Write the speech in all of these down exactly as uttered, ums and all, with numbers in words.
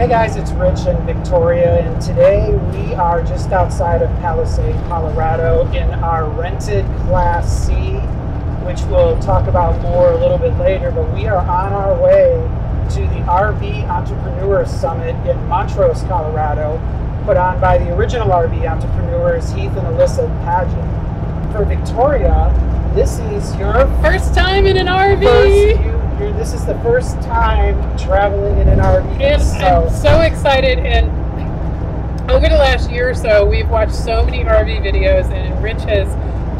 Hey guys, it's Rich and Victoria, and today we are just outside of Palisade, Colorado in our rented Class C, which we'll talk about more a little bit later, but we are on our way to the R V Entrepreneur Summit in Montrose, Colorado, put on by the original R V entrepreneurs, Heath and Alyssa Padgett. For Victoria, this is your first time in an R V! This is the first time traveling in an R V. And so. I'm so excited, and over the last year or so, we've watched so many R V videos, and Rich has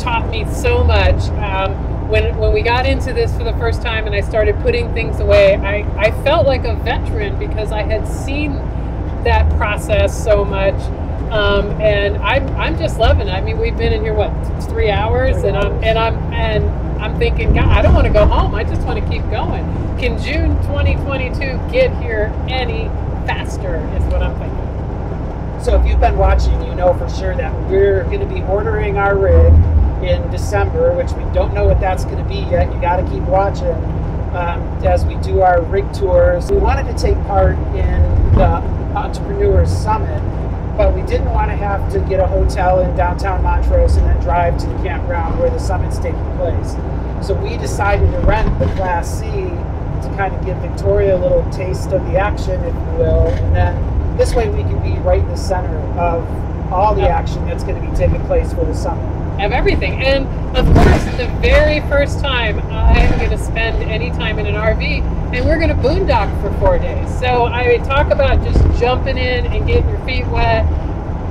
taught me so much. Um, when, when we got into this for the first time and I started putting things away, I, I felt like a veteran because I had seen that process so much. Um, and I'm, I'm just loving it. I mean, we've been in here, what, three hours? Three and, hours. I'm, and I'm and I'm I'm thinking, God, I don't want to go home. I just want to keep going. Can June twenty twenty-two get here any faster is what I'm thinking. So if you've been watching, you know for sure that we're going to be ordering our rig in December, which we don't know what that's going to be yet. You got to keep watching um, as we do our rig tours. We wanted to take part in the Entrepreneurs Summit, but we didn't want to have to get a hotel in downtown Montrose and then drive to the campground where the summit's taking place. So we decided to rent the Class C to kind of give Victoria a little taste of the action, if you will, and then this way we can be right in the center of all the action that's going to be taking place for the summit. Of everything. And of course, the very first time I am going to spend any time in an R V, and we're going to boondock for four days. So I talk about just jumping in and getting your feet wet.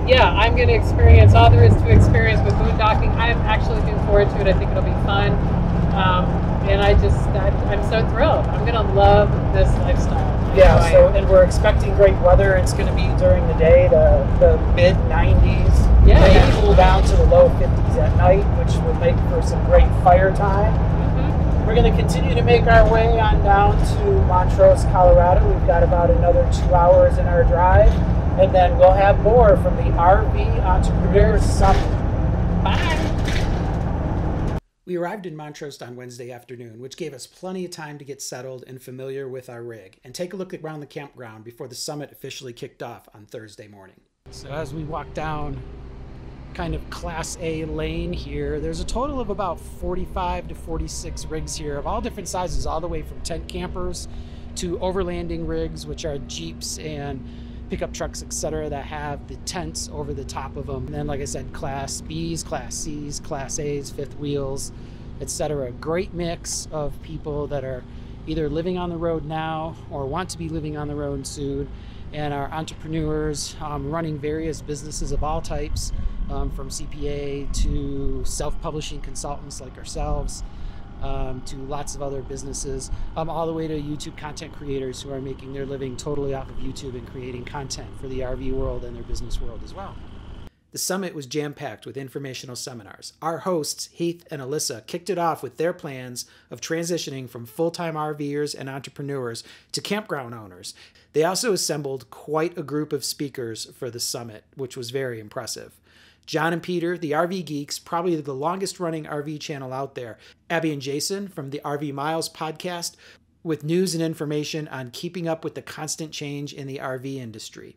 Yeah, I'm going to experience all there is to experience with boondocking. I'm actually looking forward to it. I think it'll be fun. Um, and I just, I, I'm so thrilled. I'm going to love this lifestyle. Yeah, so, and we're expecting great weather. It's going to be during the day, the, the mid nineties. Yeah, yeah. Cool down to the low fifties at night, which will make for some great fire time. Mm-hmm. We're going to continue to make our way on down to Montrose, Colorado. We've got about another two hours in our drive, and then we'll have more from the R V Entrepreneur Summit. Bye! We arrived in Montrose on Wednesday afternoon, which gave us plenty of time to get settled and familiar with our rig and take a look around the campground before the summit officially kicked off on Thursday morning. So as we walk down kind of Class A lane here, there's a total of about forty-five to forty-six rigs here of all different sizes, all the way from tent campers to overlanding rigs, which are Jeeps and pickup trucks, et cetera, that have the tents over the top of them. And then, like I said, Class B's, Class C's, Class A's, fifth wheels, et cetera. Great mix of people that are either living on the road now or want to be living on the road soon, and are entrepreneurs um, running various businesses of all types, um, from C P A to self-publishing consultants like ourselves, um, to lots of other businesses, um, all the way to YouTube content creators who are making their living totally off of YouTube and creating content for the R V world and their business world as well. The summit was jam-packed with informational seminars. Our hosts, Heath and Alyssa, kicked it off with their plans of transitioning from full-time RVers and entrepreneurs to campground owners. They also assembled quite a group of speakers for the summit, which was very impressive. John and Peter, the R V Geeks, probably the longest-running R V channel out there. Abby and Jason from the R V Miles podcast, with news and information on keeping up with the constant change in the R V industry.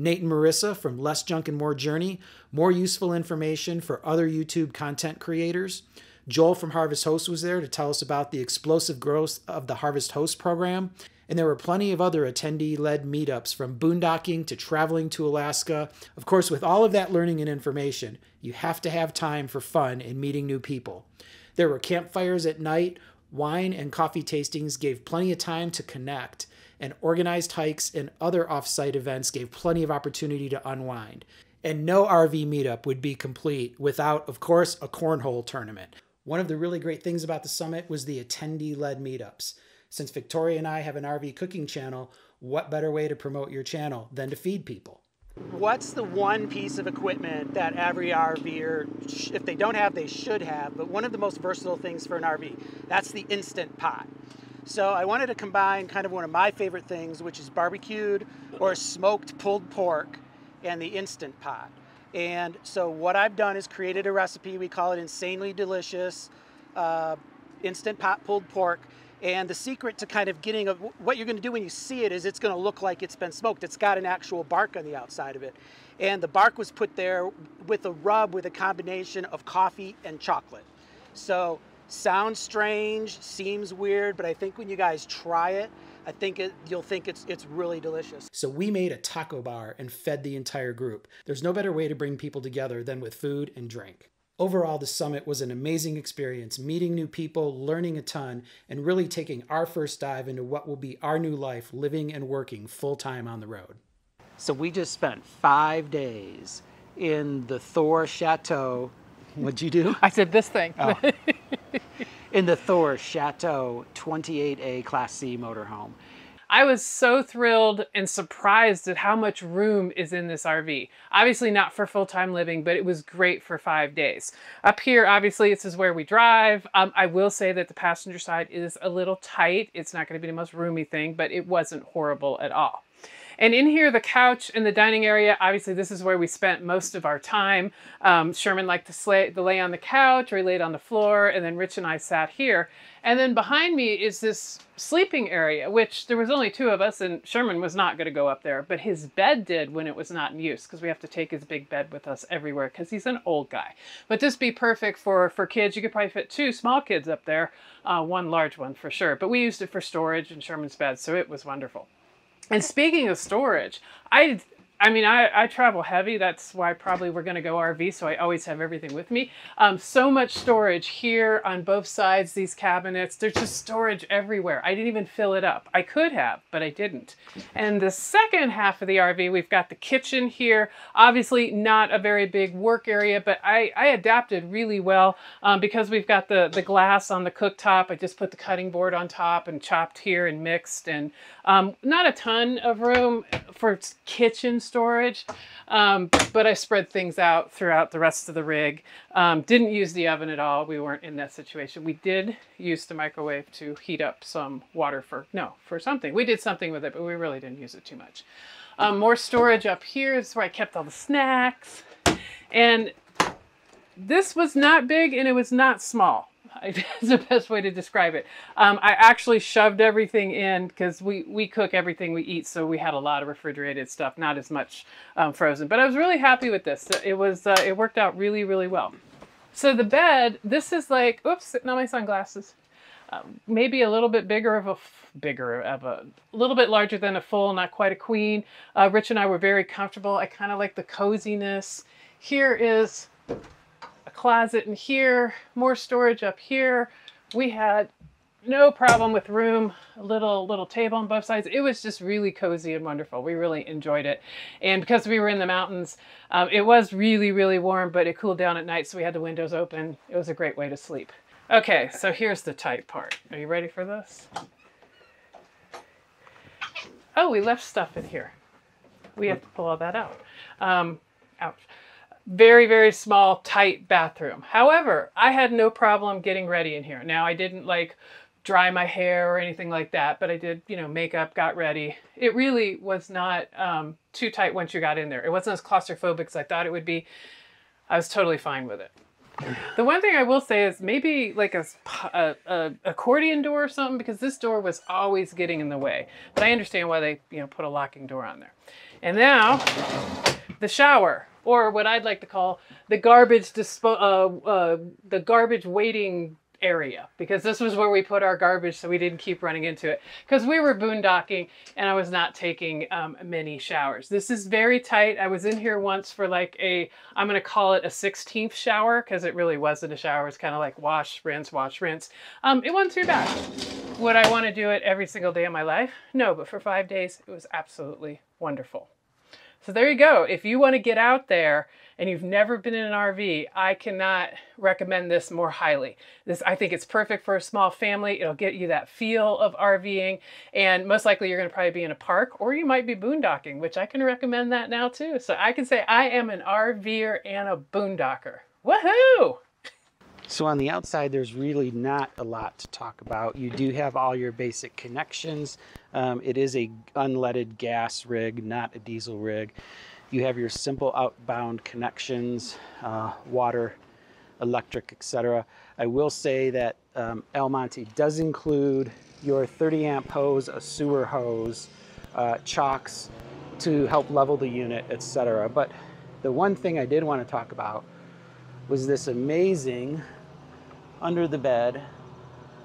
Nate and Marissa from Less Junk and More Journey, more useful information for other YouTube content creators. Joel from Harvest Hosts was there to tell us about the explosive growth of the Harvest Hosts program. And there were plenty of other attendee-led meetups, from boondocking to traveling to Alaska. Of course, with all of that learning and information, you have to have time for fun and meeting new people. There were campfires at night, wine and coffee tastings gave plenty of time to connect, and organized hikes and other off-site events gave plenty of opportunity to unwind. And no R V meetup would be complete without, of course, a cornhole tournament. One of the really great things about the summit was the attendee-led meetups. Since Victoria and I have an R V cooking channel, what better way to promote your channel than to feed people? What's the one piece of equipment that every RVer, if they don't have, they should have, but one of the most versatile things for an R V? That's the Instant Pot. So I wanted to combine kind of one of my favorite things, which is barbecued or smoked pulled pork, and the Instant Pot. And so what I've done is created a recipe. We call it Insanely Delicious uh, Instant Pot Pulled Pork. And the secret to kind of getting, a, what you're going to do when you see it is it's going to look like it's been smoked. It's got an actual bark on the outside of it. And the bark was put there with a rub with a combination of coffee and chocolate. So sounds strange, seems weird, but I think when you guys try it, I think it, you'll think it's it's really delicious. So we made a taco bar and fed the entire group. There's no better way to bring people together than with food and drink. Overall, the summit was an amazing experience, meeting new people, learning a ton, and really taking our first dive into what will be our new life, living and working full-time on the road. So we just spent five days in the Thor Chateau. What'd you do? I said this thing. Oh. In the Thor Chateau twenty-eight A Class C motorhome. I was so thrilled and surprised at how much room is in this R V. Obviously not for full-time living, but it was great for five days. Up here, obviously, this is where we drive. Um, I will say that the passenger side is a little tight. It's not going to be the most roomy thing, but it wasn't horrible at all. And in here, the couch and the dining area, obviously this is where we spent most of our time. Um, Sherman liked to lay, to lay on the couch, or he laid on the floor, and then Rich and I sat here. And then behind me is this sleeping area, which there was only two of us, and Sherman was not gonna go up there, but his bed did when it was not in use, because we have to take his big bed with us everywhere, because he's an old guy. But this would be perfect for, for kids. You could probably fit two small kids up there, uh, one large one for sure. But we used it for storage in Sherman's bed, so it was wonderful. And speaking of storage, I, I mean, I, I travel heavy. That's why probably we're going to go R V. So I always have everything with me. Um, so much storage here on both sides, these cabinets. There's just storage everywhere. I didn't even fill it up. I could have, but I didn't. And the second half of the R V, we've got the kitchen here. Obviously not a very big work area, but I, I adapted really well um, because we've got the, the glass on the cooktop. I just put the cutting board on top and chopped here and mixed, and um, not a ton of room for kitchen storage, um, but I spread things out throughout the rest of the rig. Um, didn't use the oven at all. We weren't in that situation. We did use the microwave to heat up some water for, no, for something. We did something with it, but we really didn't use it too much. Um, more storage up here. This is where I kept all the snacks. And this was not big and it was not small. That's the best way to describe it. Um, I actually shoved everything in because we, we cook everything we eat. So we had a lot of refrigerated stuff, not as much um, frozen, but I was really happy with this. It was, uh, it worked out really, really well. So the bed, this is like, oops, sitting on my sunglasses, uh, maybe a little bit bigger of a, bigger of a, a little bit larger than a full, not quite a queen. Uh, Rich and I were very comfortable. I kind of like the coziness. Here is a closet in here, more storage up here. We had no problem with room, a little, little table on both sides. It was just really cozy and wonderful. We really enjoyed it. And because we were in the mountains, um, it was really, really warm, but it cooled down at night. So we had the windows open. It was a great way to sleep. Okay, so here's the tight part. Are you ready for this? Oh, we left stuff in here. We have to pull all that out. Um, ouch. Very, very small, tight bathroom. However, I had no problem getting ready in here. Now, I didn't like dry my hair or anything like that, but I did, you know, makeup, got ready. It really was not um, too tight once you got in there. It wasn't as claustrophobic as I thought it would be. I was totally fine with it. The one thing I will say is maybe like a, a, a accordion door or something, because this door was always getting in the way. But I understand why they, you know, put a locking door on there. And now the shower, or what I'd like to call the garbage dispo uh, uh, the garbage waiting area, because this was where we put our garbage so we didn't keep running into it, because we were boondocking and I was not taking um, many showers. This is very tight. I was in here once for like a, I'm going to call it a sixteenth shower, because it really wasn't a shower. It's kind of like wash, rinse, wash, rinse. Um, it wasn't too bad. Would I want to do it every single day of my life? No, but for five days, it was absolutely wonderful. So there you go. If you want to get out there and you've never been in an R V, I cannot recommend this more highly. This, I think it's perfect for a small family. It'll get you that feel of RVing, and most likely you're going to probably be in a park, or you might be boondocking, which I can recommend that now too. So I can say I am an RVer and a boondocker. Woohoo! So on the outside, there's really not a lot to talk about. You do have all your basic connections. Um, it is a unleaded gas rig, not a diesel rig. You have your simple outbound connections, uh, water, electric, et cetera. I will say that um, El Monte does include your thirty amp hose, a sewer hose, uh, chocks to help level the unit, et cetera. But the one thing I did want to talk about was this amazing under the bed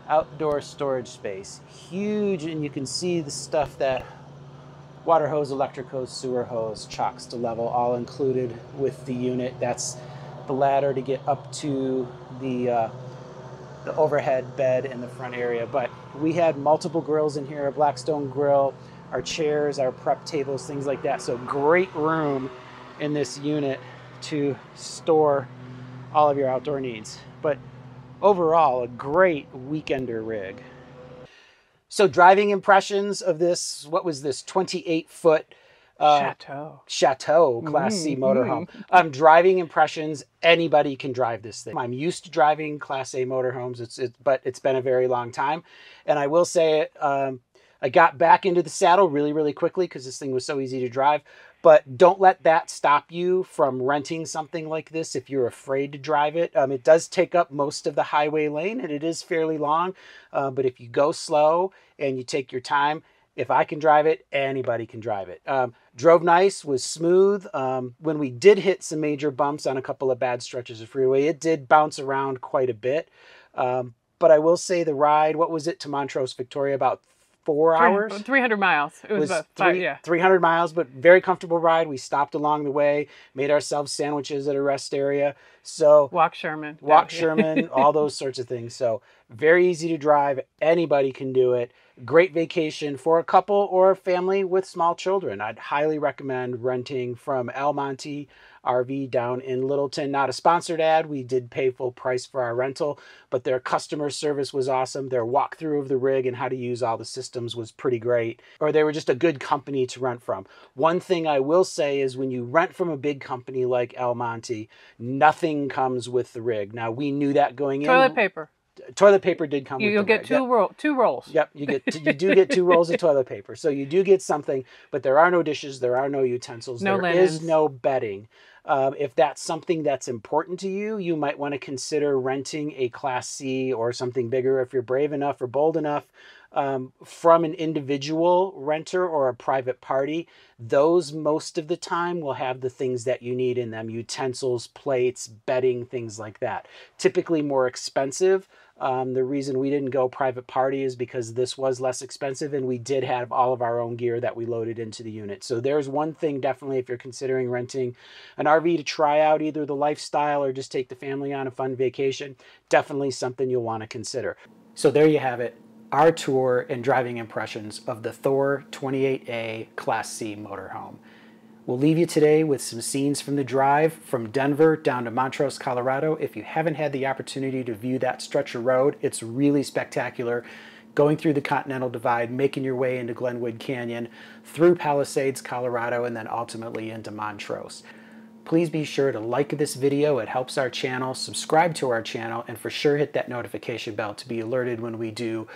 outdoor storage space. Huge, and you can see the stuff that water hose, electric hose, sewer hose, chocks to level, all included with the unit. That's the ladder to get up to the uh, the overhead bed in the front area. But we had multiple grills in here, a Blackstone grill, our chairs, our prep tables, things like that. So great room in this unit to store all of your outdoor needs. But overall, a great weekender rig. So driving impressions of this, what was this, twenty-eight foot uh, Chateau. Chateau Class mm, C motorhome. Mm. Um, driving impressions, anybody can drive this thing. I'm used to driving Class A motorhomes, it's, it, but it's been a very long time. And I will say, um, I got back into the saddle really, really quickly because this thing was so easy to drive. But don't let that stop you from renting something like this if you're afraid to drive it. Um, it does take up most of the highway lane, and it is fairly long. Uh, but if you go slow and you take your time, if I can drive it, anybody can drive it. Um, drove nice, was smooth. Um, when we did hit some major bumps on a couple of bad stretches of freeway, it did bounce around quite a bit. Um, but I will say the ride, what was it to Montrose, Victoria? About four hours? three hundred miles. It was, was about five, three, yeah. three hundred miles, but very comfortable ride. We stopped along the way, made ourselves sandwiches at a rest area. So walk Sherman. Walk yeah. Sherman, all those sorts of things. So very easy to drive. Anybody can do it. Great vacation for a couple or a family with small children. I'd highly recommend renting from El Monte R V down in Littleton. Not a sponsored ad. We did pay full price for our rental, but their customer service was awesome. Their walkthrough of the rig and how to use all the systems was pretty great. Or they were just a good company to rent from. One thing I will say is when you rent from a big company like El Monte, nothing comes with the rig. Now, we knew that going in. Toilet paper. Toilet paper did come. You, with you'll get two, yep. roll, two rolls. Yep, you get to, you do get two rolls of toilet paper. So you do get something, but there are no dishes, there are no utensils, no there linens. Is no bedding. Um, if that's something that's important to you, you might want to consider renting a Class C or something bigger if you're brave enough or bold enough um, from an individual renter or a private party. Those most of the time will have the things that you need in them, utensils, plates, bedding, things like that. Typically more expensive. Um, the reason we didn't go private party is because this was less expensive and we did have all of our own gear that we loaded into the unit. So there's one thing definitely if you're considering renting an R V to try out either the lifestyle or just take the family on a fun vacation, definitely something you'll want to consider. So there you have it, our tour and driving impressions of the Thor twenty-eight A Class C motorhome. We'll leave you today with some scenes from the drive from Denver down to Montrose, Colorado. If you haven't had the opportunity to view that stretch of road, it's really spectacular. Going through the Continental Divide, making your way into Glenwood Canyon, through Palisades, Colorado, and then ultimately into Montrose. Please be sure to like this video. It helps our channel. Subscribe to our channel, and for sure hit that notification bell to be alerted when we do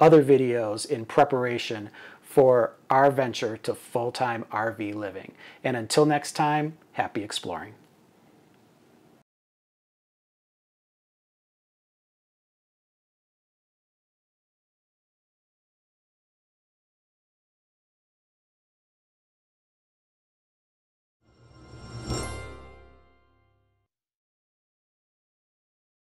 other videos in preparation for our venture to full-time R V living. And until next time, happy exploring.